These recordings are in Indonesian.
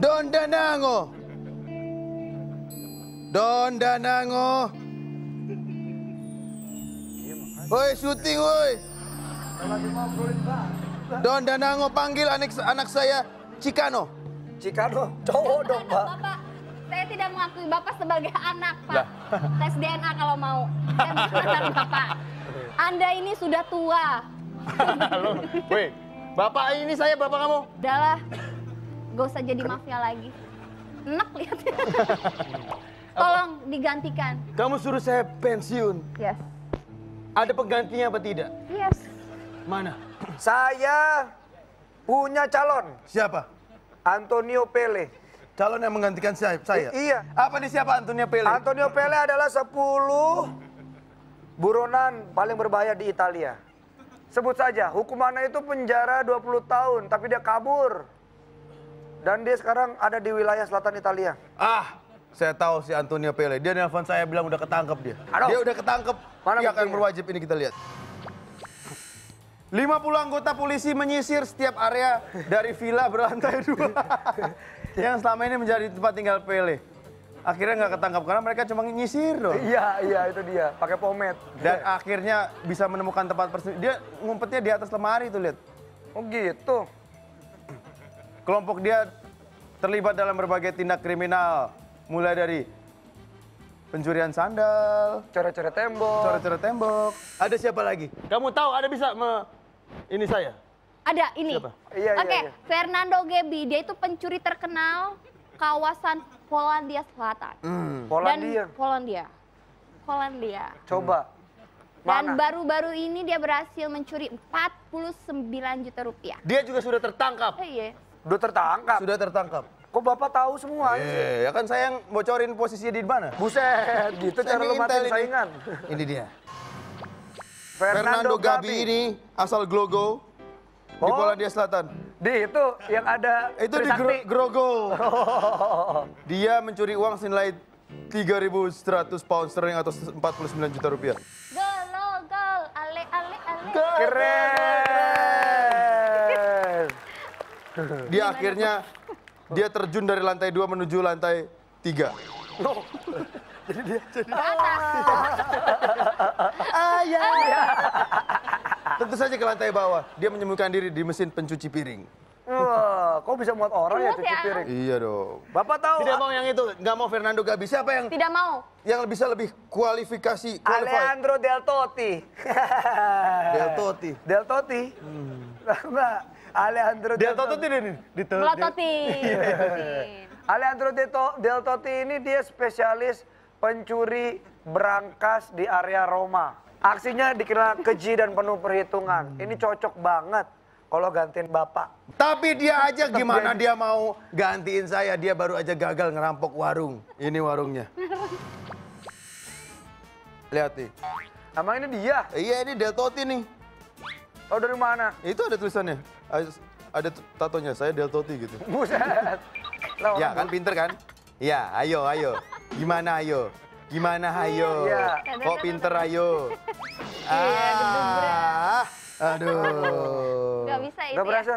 Don Danango. Don Danango. Woi, syuting woi. Don Danango, panggil anak saya Chikano. Chikano, cowok dong, Pak. Bapak, saya tidak mengakui Bapak sebagai anak, Pak. Tes DNA kalau mau. Saya bukan Bapak. Anda ini sudah tua. Woi, Bapak ini saya, Bapak kamu. Udah lah, gak usah jadi mafia lagi. Enak lihatnya. Tolong digantikan. Kamu suruh saya pensiun? Yes. Ada penggantinya apa tidak? Yes. Mana? Saya punya calon. Siapa? Antonio Pele. Calon yang menggantikan saya? Iya. Apa nih siapa Antonio Pele? Antonio Pele adalah 10 buronan paling berbahaya di Italia. Sebut saja, hukumannya itu penjara 20 tahun, tapi dia kabur. Dan dia sekarang ada di wilayah selatan Italia. Ah! Saya tahu si Antonio Pele. Dia nelfon saya bilang udah ketangkep dia. Dia udah ketangkep. Pihak yang berwajib ini kita lihat. 50 anggota polisi menyisir setiap area dari villa berlantai 2 yang selama ini menjadi tempat tinggal Pele. Akhirnya nggak ketangkap karena mereka cuma nyisir loh. Iya itu dia. Pakai pomade. Dan akhirnya bisa menemukan tempat persembunyian. Dia ngumpetnya di atas lemari tuh lihat. Oh gitu. Kelompok dia terlibat dalam berbagai tindak kriminal. Mulai dari pencurian sandal, coret-coret tembok. Ada siapa lagi? Kamu tahu ada bisa ini saya? Ada, ini. Siapa? Iya, Oke, Fernando Gabi, dia itu pencuri terkenal kawasan Polandia Selatan. Polandia. Coba. Dan baru-baru ini dia berhasil mencuri 49 juta rupiah. Dia juga sudah tertangkap? Iya. Sudah tertangkap. Kok Bapak tahu semua? Iya, ya kan saya yang bocorin posisinya di mana? Buset, gitu cara lu matiin saingan. Ini dia. Fernando Gabi ini asal Glogo di Polandia Selatan. Di itu yang ada di Grogo. Dia mencuri uang senilai 3.100 pound sterling atau 49 juta rupiah. Gol, ale. Keren. Dia akhirnya terjun dari lantai 2 menuju lantai 3. Oh. Jadi dia ke atas. Tentu saja ke lantai bawah. Dia menyembunyikan diri di mesin pencuci piring. Wah, kok bisa muat orang ya cuci piring? Iya dong. Bapak tahu? Tidak mau yang itu, nggak mau Fernando Gabi. Siapa yang? Tidak mau. Yang bisa lebih kualifikasi. Alejandro Del Totti. Del Totti. Enggak. Alejandro Del Totti ini. Alejandro Del Totti ini dia spesialis pencuri berangkas di area Roma. Aksinya dikenal keji dan penuh perhitungan. Ini cocok banget kalau gantiin Bapak. Tapi dia aja gimana dia mau gantiin saya. Dia baru aja gagal ngerampok warung. Ini warungnya. Lihat nih. Emang ini dia? Iya, ini Del Totti nih. Tahu dari mana? Itu ada tulisannya. Ada tatonya, saya Del Totti gitu. Buset. Ya kan pinter kan? Ya, ayo. Gimana ayo? Iya. Kok pinter ayo? Aduh. Gak bisa itu. Gak berasa.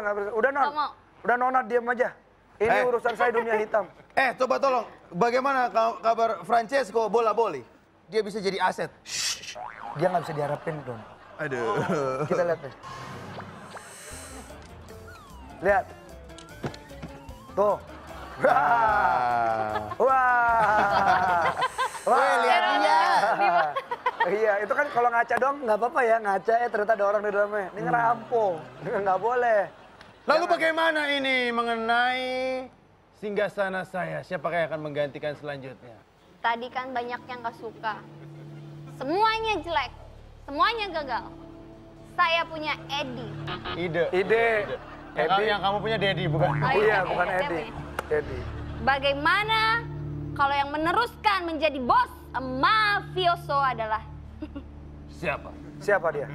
Udah nona diam aja. Ini urusan saya dunia hitam. Coba tolong. Bagaimana kabar Francesco bola-boli? Dia bisa jadi aset. Dia nggak bisa diharapin dong. Aduh. Kita lihat deh. Lihat. Tuh. Wah, lihat dia. Iya, itu kan kalau ngaca dong nggak apa-apa ya. Ngaca ternyata ada orang di dalamnya. Ini ngerampok. Nggak boleh. Lalu bagaimana ini mengenai singgasana saya? Siapakah yang akan menggantikan selanjutnya? Tadi kan banyak yang nggak suka. Semuanya jelek. Semuanya gagal. Saya punya Edi. Ide. Yang kamu punya Dedi bukan? Iya, bukan Edi. Bagaimana kalau yang meneruskan menjadi bos mafioso adalah siapa? Siapa dia?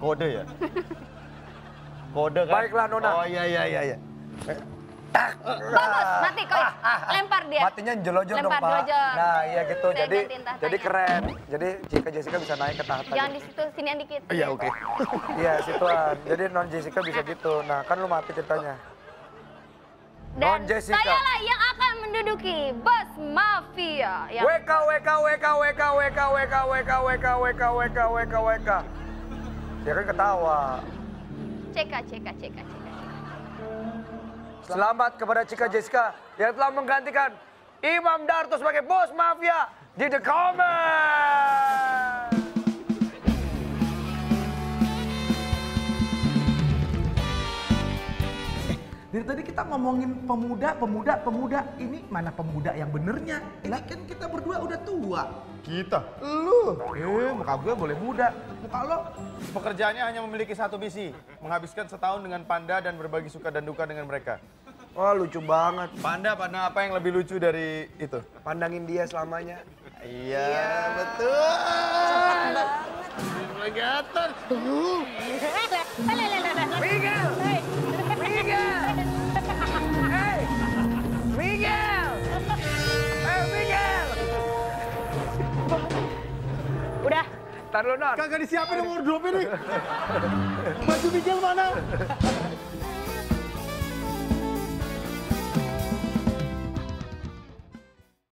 Kode ya? Kode kan? Baiklah Nona. Oh iya. Tak. Bagus, mati koi. Lempar dia. Matinya jelojor dong, Pak. Nah, iya gitu. Jadi keren. Jadi Chika Jessica bisa naik ke tahta. Jangan di situ, sinian dikit. Iya, oke. Iya, situan. Jadi non Jessica bisa gitu. Nah, kan lu mati ceritanya. Dan sayalah yang akan menduduki bus mafia. WK. Dia kan ketawa. Chika. Selamat kepada Chika Jessica yang telah menggantikan Imam Darto sebagai bos mafia di The Comment. Dari tadi kita ngomongin pemuda. Ini mana pemuda yang benernya? Ini kan kita berdua udah tua. Kita? Lu? Muka gue boleh muda. Muka lo? Pekerjaannya hanya memiliki satu misi. Menghabiskan setahun dengan panda dan berbagi suka dan duka dengan mereka. Wah, lucu banget. Panda apa yang lebih lucu dari itu? Pandangin dia selamanya. Iya, betul. Gatan. Miguel! Miguel! Udah. Taruh, non. Kagak disiapin nomor 2 ini. Baju Miguel mana?